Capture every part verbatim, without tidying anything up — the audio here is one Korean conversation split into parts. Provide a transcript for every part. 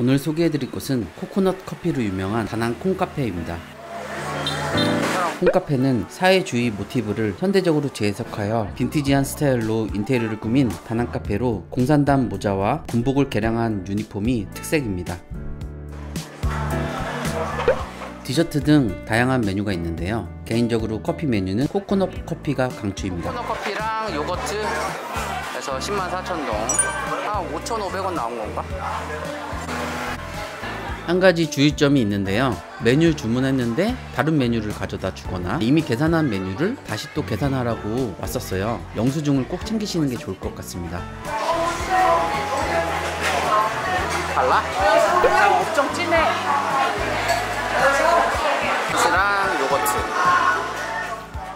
오늘 소개해드릴 곳은 코코넛 커피로 유명한 다낭 콩카페입니다. 콩카페는 사회주의 모티브를 현대적으로 재해석하여 빈티지한 스타일로 인테리어를 꾸민 다낭 카페로 공산단 모자와 군복을 개량한 유니폼이 특색입니다. 디저트 등 다양한 메뉴가 있는데요, 개인적으로 커피 메뉴는 코코넛 커피가 강추입니다. 코코넛 커피랑 요거트 해서 십만 사천 동, 한 오천오백 원 나온 건가? 한 가지 주의점이 있는데요, 메뉴 주문했는데 다른 메뉴를 가져다 주거나 이미 계산한 메뉴를 다시 또 계산하라고 왔었어요. 영수증을 꼭 챙기시는 게 좋을 것 같습니다. 달라? 나 엄청 진해. 주스랑 요거트.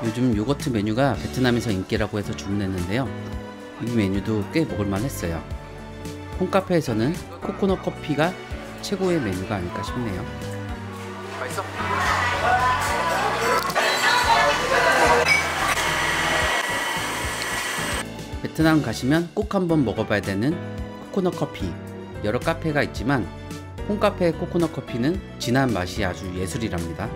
요즘 요거트 메뉴가 베트남에서 인기라고 해서 주문했는데요, 이 메뉴도 꽤 먹을만 했어요. 콩카페에서는 코코넛 커피가 최고의 메뉴가 아닐까 싶네요. 맛있어? 베트남 가시면 꼭 한번 먹어봐야 되는 코코넛 커피. 여러 카페가 있지만 콩카페의 코코넛 커피는 진한 맛이 아주 예술이랍니다.